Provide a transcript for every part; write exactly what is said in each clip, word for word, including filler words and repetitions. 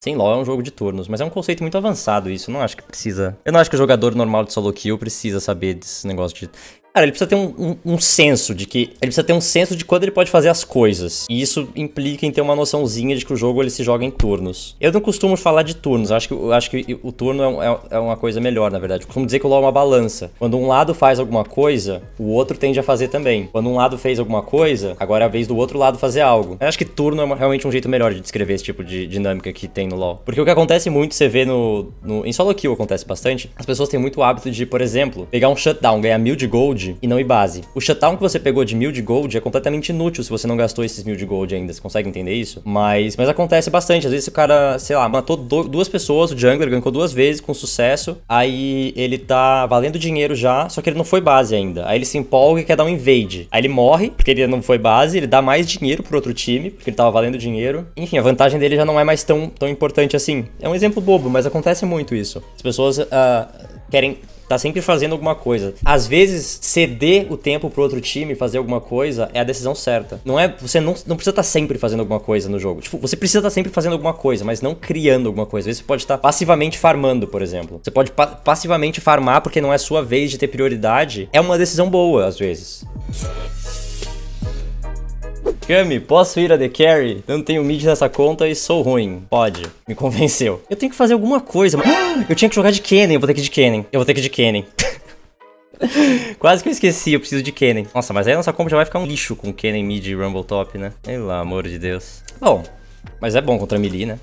Sim, LOL é um jogo de turnos, mas é um conceito muito avançado isso, eu não acho que precisa... Eu não acho que o jogador normal de solo kill precisa saber desse negócio de... Cara, ele precisa ter um, um, um senso de que... Ele precisa ter um senso de quando ele pode fazer as coisas. E isso implica em ter uma noçãozinha de que o jogo ele se joga em turnos. Eu não costumo falar de turnos, acho que, eu acho que o turno é, um, é uma coisa melhor, na verdade. Eu costumo dizer que o LoL é uma balança. Quando um lado faz alguma coisa, o outro tende a fazer também. Quando um lado fez alguma coisa, agora é a vez do outro lado fazer algo. Eu acho que turno é uma, realmente um jeito melhor de descrever esse tipo de dinâmica que tem no LoL. Porque o que acontece muito, você vê no... no em solo kill acontece bastante, as pessoas têm muito o hábito de, por exemplo, pegar um shutdown, ganhar mil de gold, e não ir base. O shutdown que você pegou de mil de gold é completamente inútil se você não gastou esses mil de gold ainda. Você consegue entender isso? Mas, mas acontece bastante. Às vezes o cara, sei lá, matou do, duas pessoas, o jungler gankou duas vezes com sucesso. Aí ele tá valendo dinheiro já, só que ele não foi base ainda. Aí ele se empolga e quer dar um invade. Aí ele morre, porque ele não foi base, ele dá mais dinheiro pro outro time, porque ele tava valendo dinheiro. Enfim, a vantagem dele já não é mais tão, tão importante assim. É um exemplo bobo, mas acontece muito isso. As pessoas uh, querem... Tá sempre fazendo alguma coisa. Às vezes, ceder o tempo pro outro time fazer alguma coisa é a decisão certa. Não é... Você não, não precisa estar sempre fazendo alguma coisa no jogo. Tipo, você precisa estar sempre fazendo alguma coisa, mas não criando alguma coisa. Às vezes você pode estar passivamente farmando, por exemplo. Você pode pa- passivamente farmar porque não é sua vez de ter prioridade. É uma decisão boa, às vezes. Kami, posso ir a The Carry? Eu não tenho mid nessa conta e sou ruim. Pode. Me convenceu. Eu tenho que fazer alguma coisa. Mas... Eu tinha que jogar de Kennen. Eu vou ter que ir de Kennen. Eu vou ter que ir de Kennen. Quase que eu esqueci. Eu preciso de Kennen. Nossa, mas aí a nossa combo já vai ficar um lixo com Kennen, mid e Rumble top, né? Pelo amor de Deus. Bom, mas é bom contra melee, né?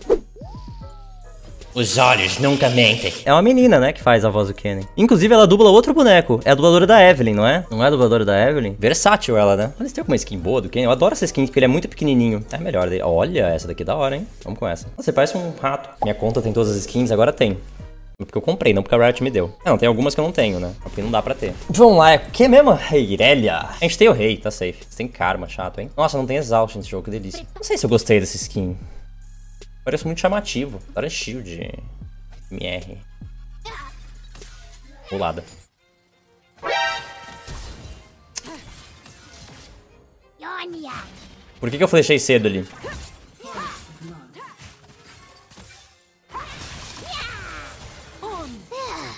Os olhos nunca mentem. É uma menina, né, que faz a voz do Kennen. Inclusive, ela dubla outro boneco. É a dubladora da Evelyn, não é? Não é a dubladora da Evelyn? Versátil ela, né? Olha, se tem alguma skin boa do Kennen. Eu adoro essa skin, porque ele é muito pequenininho. É melhor dele. Olha, essa daqui é da hora, hein? Vamos com essa. Você parece um rato. Minha conta tem todas as skins, agora tem. Porque eu comprei, não porque a Riot me deu. Não, tem algumas que eu não tenho, né? Porque não dá pra ter. Vamos lá, é o que mesmo? Irelia. A gente tem o rei, tá safe. Você tem Karma, chato, hein? Nossa, não tem exaust nesse jogo, que delícia. Não sei se eu gostei dessa skin. Parece muito chamativo. Agora é shield. M R. Pulada. Por que que eu flechei cedo ali?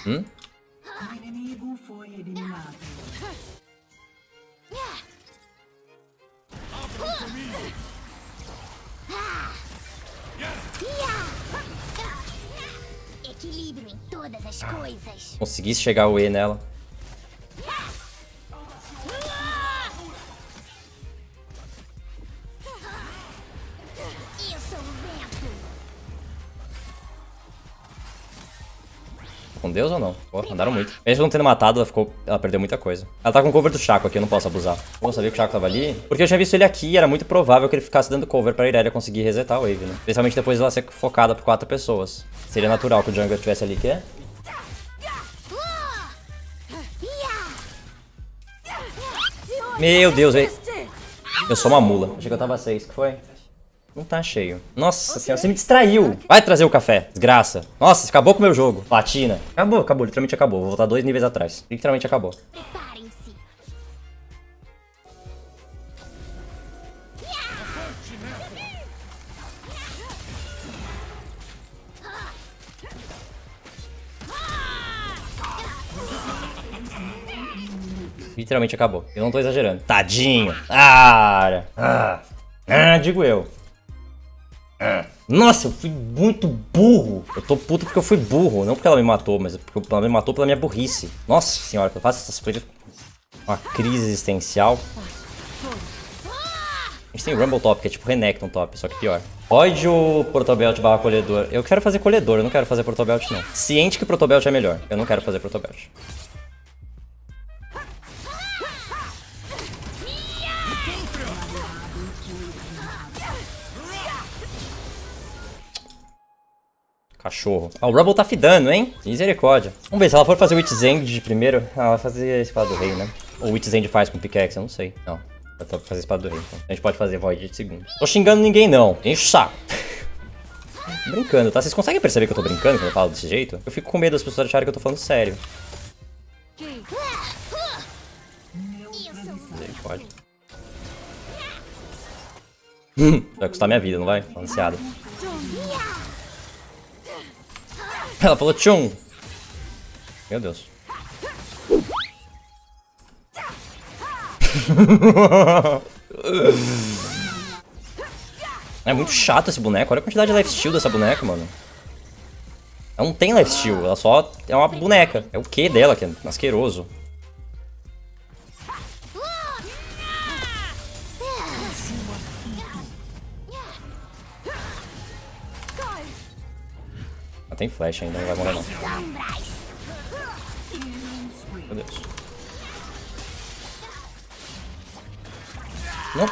Hum? O inimigo foi eliminado. Equilíbrio em todas as coisas. Consegui chegar o E nela. Eu sou o vento. Com Deus ou não? Pô, andaram muito. Mesmo não tendo matado, ela ficou... Ela perdeu muita coisa. Ela tá com cover do Shaco aqui, eu não posso abusar. Pô, sabia que o Shaco tava ali? Porque eu tinha visto ele aqui e era muito provável que ele ficasse dando cover pra Irelia conseguir resetar a wave, né? Especialmente depois dela ser focada por quatro pessoas. Seria natural que o jungler estivesse ali, que é? Meu Deus, eu... eu sou uma mula. Achei que eu tava a seis, que foi? Não tá cheio. Nossa senhora, você me distraiu. Vai trazer o café, desgraça. Nossa, você acabou com o meu jogo. Platina. Acabou, acabou, literalmente acabou. Vou voltar dois níveis atrás. Literalmente acabou. Preparem-se. Literalmente acabou. Eu não tô exagerando. Tadinho. Ah, ah, ah digo eu. Nossa, eu fui muito burro. Eu tô puto porque eu fui burro. Não porque ela me matou, mas porque ela me matou pela minha burrice. Nossa senhora, que eu faço essas coisas. Uma crise existencial. A gente tem o Rumble top, que é tipo Renekton top, só que pior. Pode o Protobelt barra colhedor. Eu quero fazer colhedor, eu não quero fazer Protobelt não. Ciente que Protobelt é melhor. Eu não quero fazer Protobelt. Cachorro. Ó, oh, o Rumble tá fidando, hein? Misericórdia. Vamos ver, se ela for fazer o Witch's End de primeiro... Ela vai fazer a Espada do Rei, né? Ou o Witch's End faz com o Pickaxe, eu não sei. Não, ela vai fazer a Espada do Rei, então. A gente pode fazer Void de segundo. Tô xingando ninguém, não. Enche o saco. Brincando, tá? Vocês conseguem perceber que eu tô brincando quando eu falo desse jeito? Eu fico com medo das pessoas acharem que eu tô falando sério. Misericórdia. Vai custar minha vida, não vai? Tô ansiado. Ela falou tchum. Meu Deus. É muito chato esse boneco. Olha a quantidade de lifesteal dessa boneca, mano. Ela não tem lifesteal, ela só é uma boneca. É o Q dela que é asqueroso. Ela tem flash ainda, não vai morrer não. Meu Deus. Não.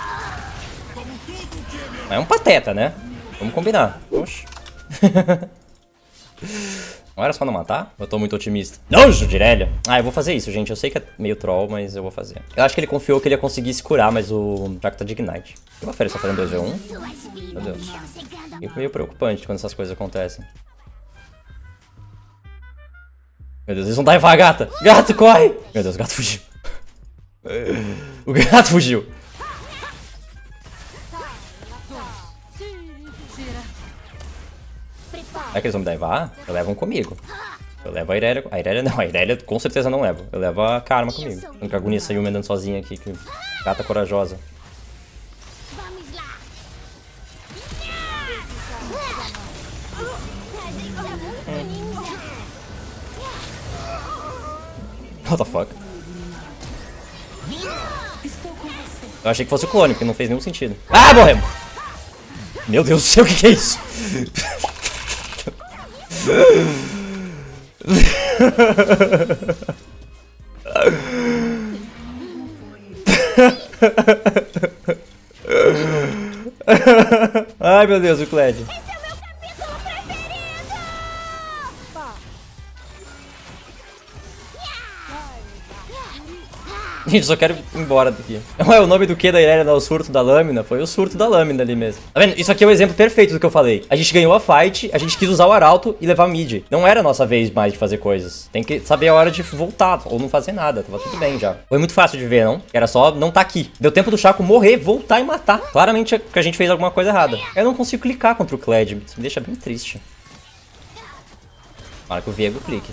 É um pateta, né? Vamos combinar. Oxi. Não era só não matar? Eu tô muito otimista. Nojo de Irelia. Ah, eu vou fazer isso, gente. Eu sei que é meio troll, mas eu vou fazer. Eu acho que ele confiou que ele ia conseguir se curar, mas o Jack tá de Ignite. Eu vou só fazendo dois v um. Meu Deus. É meio preocupante quando essas coisas acontecem. Meu Deus, eles vão divar a gata. Gato, corre! Meu Deus, o gato fugiu. O gato fugiu. Será que eles vão me divar? Eu levo comigo. Eu levo a Irelia. A Irelia não, a Irelia com certeza não levo. Eu levo a Karma comigo. Não que agonia essa Yumi andando sozinha aqui. Que gata corajosa. What the fuck? Eu achei que fosse o clone, porque não fez nenhum sentido. Ah, morremos! Meu Deus do céu, o que que é isso? Ai, meu Deus, o Kled. Esse é o meu capítulo preferido. Gente, só quero ir embora daqui. Não é o nome do que da Irelia, não? O surto da lâmina? Foi o surto da lâmina ali mesmo. Tá vendo? Isso aqui é o exemplo perfeito do que eu falei. A gente ganhou a fight, a gente quis usar o arauto e levar mid. Não era a nossa vez mais de fazer coisas. Tem que saber a hora de voltar ou não fazer nada. Tava tudo bem já. Foi muito fácil de ver, não? Era só não tá aqui. Deu tempo do Shaco morrer, voltar e matar. Claramente que a gente fez alguma coisa errada. Eu não consigo clicar contra o Kled. Isso me deixa bem triste. Para que o Viego clique.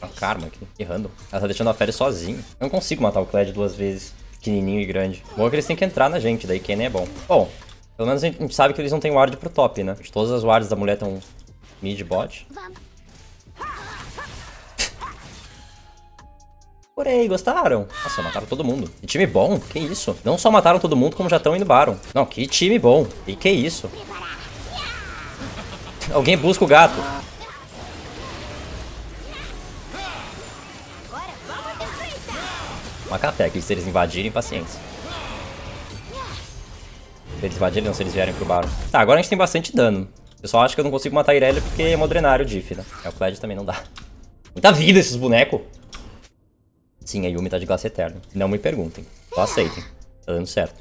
A Karma aqui, errando. Ela tá deixando a Fere sozinha. Eu não consigo matar o Kled duas vezes. Pequenininho e grande. Bom é que eles têm que entrar na gente, daí Kennen é bom. Bom, pelo menos a gente sabe que eles não têm ward pro top, né? Todas as wards da mulher estão mid-bot. Porém, gostaram? Nossa, mataram todo mundo. Que time bom, que isso? Não só mataram todo mundo, como já estão indo Baron. Não, que time bom. E que isso? Alguém busca o gato. Uma café aqui, se eles invadirem, paciência. Se eles invadirem, não, se eles vierem pro Baron. Tá, agora a gente tem bastante dano. Eu só acho que eu não consigo matar a Irelia porque é uma drenária o Diff, né? É, o Kled também não dá. Muita vida esses bonecos. Sim, a Yumi tá de classe eterna. Não me perguntem, só aceitem. Tá dando certo.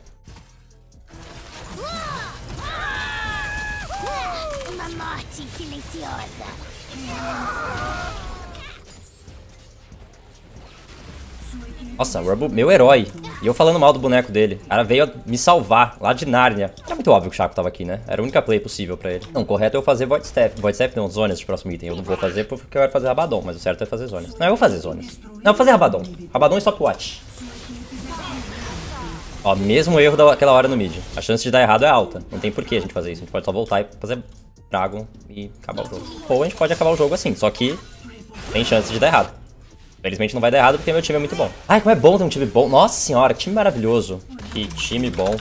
Uma morte silenciosa. Nossa, o Rumble, meu herói. E eu falando mal do boneco dele. O cara veio me salvar lá de Nárnia. Era muito óbvio que o Shaco tava aqui, né? Era a única play possível pra ele. Não, correto é eu fazer Void Step. Void Step não, Zonias de próximo item. Eu não vou fazer porque eu quero fazer Rabadon, mas o certo é fazer Zonias. Não, eu vou fazer Zonias. Não, eu vou fazer Rabadon. Rabadon e Stopwatch. Ó, mesmo erro daquela hora no mid. A chance de dar errado é alta. Não tem porquê a gente fazer isso. A gente pode só voltar e fazer Dragon e acabar o jogo. Ou a gente pode acabar o jogo assim, só que tem chance de dar errado. Infelizmente não vai dar errado porque meu time é muito bom. Ai, como é bom ter um time bom. Nossa senhora, que time maravilhoso. Que time bom.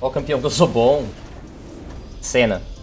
Ó o campeão que eu sou bom. Senna.